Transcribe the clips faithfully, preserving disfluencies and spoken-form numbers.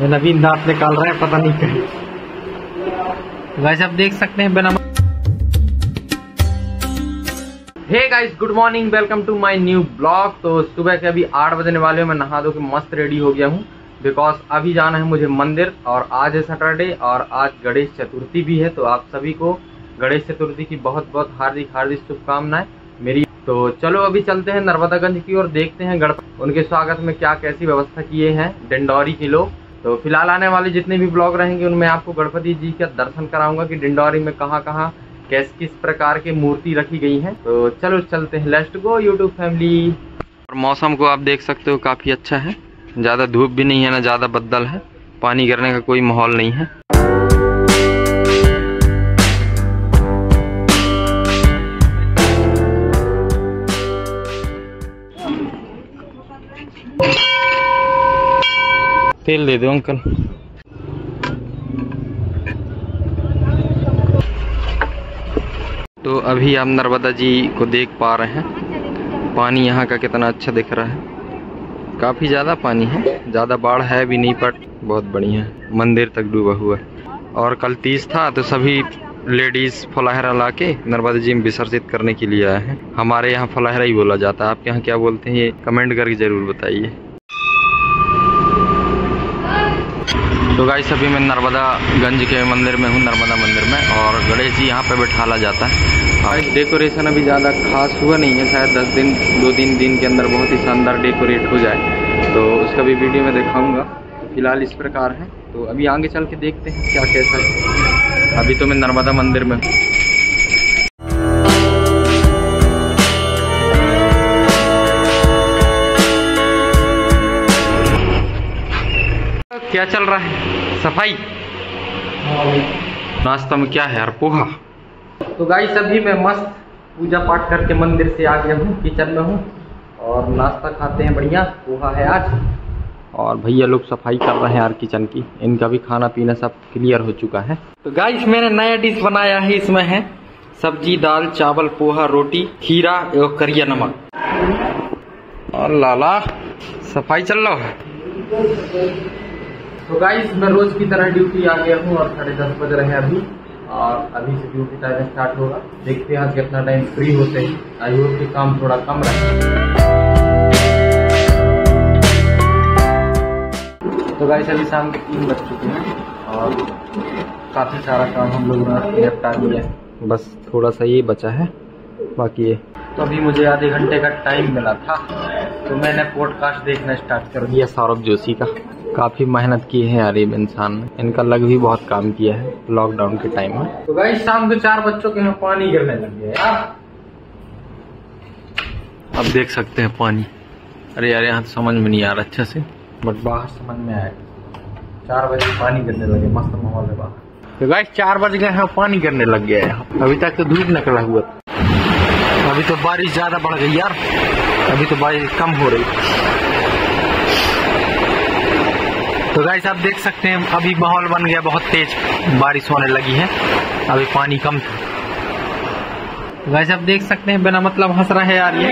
ये नवीन दांत निकाल रहे हैं, पता नहीं कहीं। गाइस आप देख सकते हैं बिना। Hey guys good morning, welcome to my new blog. तो सुबह के अभी आठ बजने वाले हैं। मैं नहा धो के मस्त रेडी हो गया हूँ बिकॉज अभी जाना है मुझे मंदिर, और आज है सैटरडे और आज गणेश चतुर्थी भी है। तो आप सभी को गणेश चतुर्थी की बहुत बहुत हार्दिक हार्दिक शुभकामनाएं मेरी। तो चलो अभी चलते हैं नर्मदागंज की ओर, देखते हैं गणपति उनके स्वागत में क्या कैसी व्यवस्था किए हैं डिंडौरी के लोग। तो फिलहाल आने वाले जितने भी ब्लॉग रहेंगे उनमें आपको गणपति जी का दर्शन कराऊंगा कि डिंडौरी में कहाँ कहाँ कैस किस प्रकार के मूर्ति रखी गई हैं। तो चलो चलते हैं, लेट्स गो यूट्यूब फैमिली। और मौसम को आप देख सकते हो काफ़ी अच्छा है, ज़्यादा धूप भी नहीं है ना ज़्यादा बदल है, पानी गिरने का कोई माहौल नहीं है। तेल दे दो अंकल। तो अभी आप नर्मदा जी को देख पा रहे हैं, पानी यहाँ का कितना अच्छा दिख रहा है। काफ़ी ज़्यादा पानी है, ज़्यादा बाढ़ है भी नहीं बट बहुत बढ़िया है। मंदिर तक डूबा हुआ है। और कल तीज था तो सभी लेडीज़ फलाहरा ला के नर्मदा जी में विसर्जित करने के लिए आए हैं। हमारे यहाँ फलाहरा ही बोला जाता है, आपके यहाँ क्या बोलते हैं ये कमेंट करके ज़रूर बताइए। तो गाइस अभी मैं नर्मदागंज के मंदिर में हूँ, नर्मदा मंदिर में, और गणेश जी यहाँ पे बिठाला जाता है। और डेकोरेशन अभी ज़्यादा खास हुआ नहीं है, शायद दस दिन दो तीन दिन के अंदर बहुत ही शानदार डेकोरेट हो जाए, तो उसका भी वीडियो में दिखाऊंगा। फिलहाल इस प्रकार है, तो अभी आगे चल के देखते हैं क्या कैसा है। अभी तो मैं नर्मदा मंदिर में हूँ। क्या चल रहा है? सफाई। नाश्ता में क्या है? पोहा। तो गाइस अभी मैं मस्त पूजा पाठ करके मंदिर से आ गया हूँ, किचन में हूँ और नाश्ता खाते हैं। बढ़िया पोहा है आज। और भैया लोग सफाई कर रहे हैं यार किचन की, इनका भी खाना पीना सब क्लियर हो चुका है। तो गाइस मैंने नया डिश बनाया है, इसमें है सब्जी, दाल, चावल, पोहा, रोटी, खीरा एवं करिया नमक। और लाला सफाई चल रहा है। तो गाइस मैं रोज की तरह ड्यूटी आ गया हूँ और साढ़े दस बज रहे हैं अभी, और अभी से ड्यूटी टाइम स्टार्ट होगा। देखते हैं आज कितना टाइम फ्री होते हैं। आई होप कि काम थोड़ा कम रहे। तो गाइस अभी शाम के तीन बज चुके हैं और काफ़ी सारा काम हम लोगों ने निपटा दिया है, बस थोड़ा सा ये बचा है बाकी ये। तो अभी मुझे आधे घंटे का टाइम मिला था तो मैंने पॉडकास्ट देखना स्टार्ट कर दिया सौरभ जोशी का। काफ़ी मेहनत की है यार इंसान ने, इनका लग भी बहुत काम किया है लॉकडाउन के टाइम में। तो भाई शाम के चार बच्चों के यहाँ पानी गिरने लग गया यार, अब देख सकते हैं पानी। अरे यार यहाँ तो समझ में नहीं आ रहा अच्छे से, बट बाहर समझ में आया। चार बजे पानी गिरने लगे, मस्त माहौल है बाहर। तो भाई चार बज गए हैं, पानी गिरने लग गया है। अभी तक तो धूप निकला हुआ था, अभी तो बारिश ज़्यादा बढ़ गई यार, अभी तो बारिश कम हो रही। तो गाइस आप देख सकते हैं अभी माहौल बन गया, बहुत तेज बारिश होने लगी है, अभी पानी कम था। गाइस आप देख सकते हैं बिना मतलब हंस रहे हैं यार, ये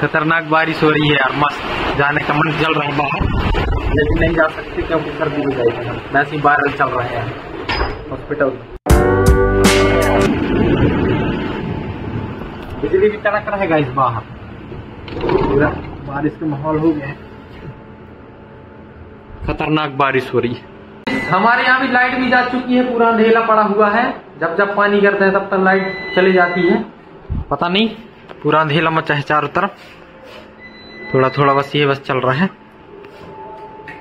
खतरनाक बारिश हो रही है यार। मस्त जाने का मन चल रहा है बाहर, लेकिन नहीं जा सकते क्योंकि सर्दी हो जाएगी। वैसे ही बारिश चल रहा है यार हॉस्पिटल में, बिजली भी कड़क रहा है गाइस बाहर, पूरा बारिश का माहौल हो गया है। खतरनाक बारिश हो रही है। हमारे यहाँ भी लाइट भी जा चुकी है, पूरा अंधेरा पड़ा हुआ है। जब जब पानी गिरता है तब तक लाइट चली जाती है, पता नहीं पूरा अंधेरा मचा है चारों तरफ। थोड़ा थोड़ा बस ये बस चल रहा है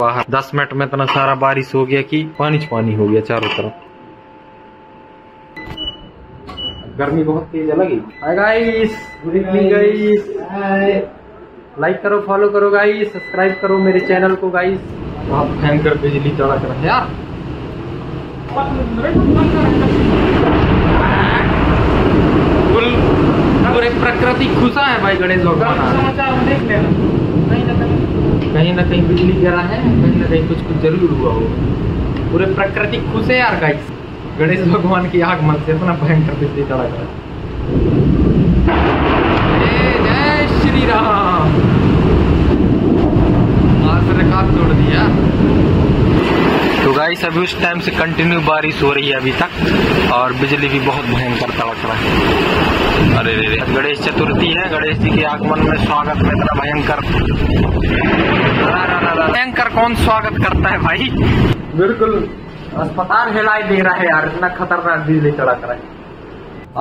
बाहर। दस मिनट में इतना सारा बारिश हो गया कि पानी पानी हो गया चारों तरफ। गर्मी बहुत तेज लगी। Hi guys, good evening guys, like करो, फॉलो करो गाइस, सब्सक्राइब करो मेरे चैनल को गाइस। आप भयंकर बिजली चढ़ाकर रखे यार। पूरे प्रकृति खुशा है भाई गणेश भगवान। कहीं ना कहीं बिजली गिरा है, कहीं ना कहीं कुछ कुछ जरूर हुआ हो। पूरे प्रकृति खुश है यार गाइस, गणेश भगवान की आगमन से इतना भयंकर बिजली चढ़ाकर। जय श्री राम, आज तोड़ दिया। सर्विस टाइम से कंटिन्यू बारिश हो रही है अभी तक, और बिजली भी बहुत भयंकर तड़क रहा है। अरे रे रे, गणेश चतुर्थी है, गणेश जी के आगमन में स्वागत में इतना भयंकर भयंकर कौन स्वागत करता है भाई, बिल्कुल अस्पताल हिलाई दे रहा है यार, इतना खतरनाक बिजली चड़क रहा है।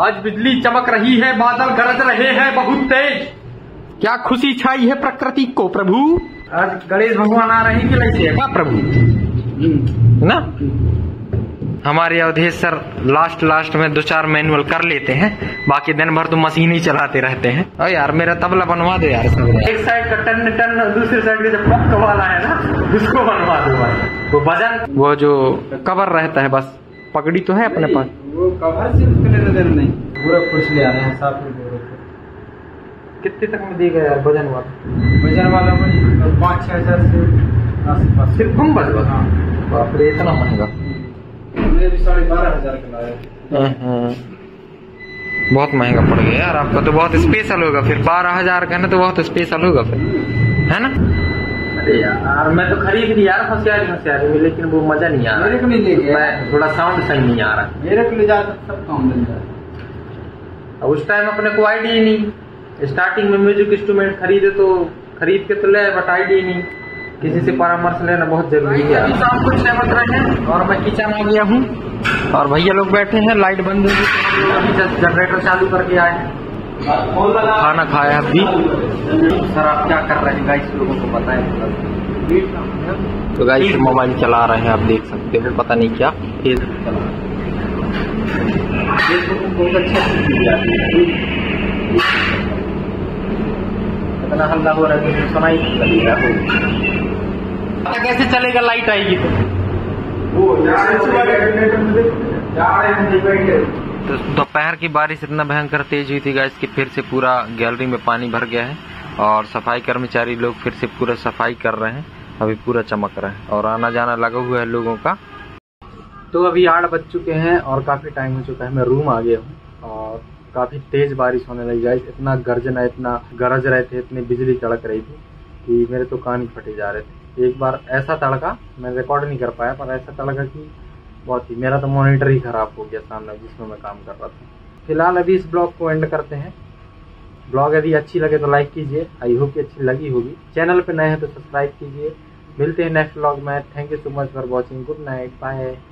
आज बिजली चमक रही है, बादल गरज रहे हैं बहुत तेज, क्या खुशी छाई है प्रकृति को प्रभु। आज गणेश भगवान आ रहे हैं कि नहीं है प्रभु ना। हमारे अवधेश सर लास्ट लास्ट में दो चार मैनुअल कर लेते हैं, बाकी दिन भर तो मशीन ही चलाते रहते हैं। और यार मेरा तबला बनवा दो यार, एक साइड का टन टन, दूसरी साइड का जो पंप वाला है ना उसको बनवा दो भाई, वो वजन वो जो कवर रहता है, बस पगड़ी तो है अपने पास, वो कवर सिर्फ नहीं पूरा कुछ ले आना है साथ में। कितने तक में देगा यार वजन वाला? वजन वाला पाँच छह हजार से सिर्फ हम बजवा। हाँ बाप रे इतना महंगा, साढ़े बारह हजार का लाया, बहुत महंगा पड़ गया यार आपका तो, बहुत स्पेशल होगा फिर। बारह हजार का ना तो बहुत स्पेशल होगा फिर, है ना। अरे यार मैं तो खरीद लिया यार, होशियारी होशियारी में, लेकिन वो मजा नहीं आ रहा मेरे को, नहीं मैं थोड़ा साउंड सही नहीं आ रहा मेरे को, ले जा सब काम मिल जाता। उस टाइम अपने को आईडी ही नहीं, स्टार्टिंग में म्यूजिक इंस्ट्रूमेंट खरीदे तो खरीद के तो ले, बट आईडी नहीं। किसी से परामर्श लेना बहुत जरूरी है। शाम को सहमत रहे हैं और मैं किचन आ गया हूँ, और भैया लोग बैठे हैं, लाइट बंद होगी, अभी जस्ट जनरेटर चालू करके आए, खाना खाया अभी। सर आप क्या कर रहे हैं गाइस, लोगों को बताएं। तो गाइस मोबाइल चला रहे हैं, आप देख सकते हो, पता नहीं क्या फेसबुक चला रहे हैं। बहुत अच्छा इतना हल्ला हो रहा है, सुनाई चलेगा कैसे चलेगा, लाइट आएगी तो वो जा। तो दोपहर की बारिश इतना भयंकर तेज हुई थी गाइस कि फिर से पूरा गैलरी में पानी भर गया है, और सफाई कर्मचारी लोग फिर से पूरा सफाई कर रहे हैं, अभी पूरा चमक रहा है, और आना जाना लगा हुआ है लोगों का। तो अभी आठ बज चुके हैं और काफ़ी टाइम हो चुका है, मैं रूम आ गया हूँ, और काफ़ी तेज बारिश होने लगी गाइस, इतना गर्जना, इतना गरज रहे थे, इतनी बिजली कड़क रही थी कि मेरे तो कान ही फटे जा रहे थे। एक बार ऐसा तड़का, मैं रिकॉर्ड नहीं कर पाया, पर ऐसा तड़का कि बहुत ही, मेरा तो मॉनिटर ही खराब हो गया सामने जिसमें मैं काम कर रहा था। फिलहाल अभी इस ब्लॉग को एंड करते हैं। ब्लॉग यदि अच्छी लगे तो लाइक कीजिए, आई होप कि अच्छी लगी होगी। चैनल पर नए हैं तो सब्सक्राइब कीजिए। मिलते हैं नेक्स्ट ब्लॉग में। Thank you so much for watching. Good night, bye.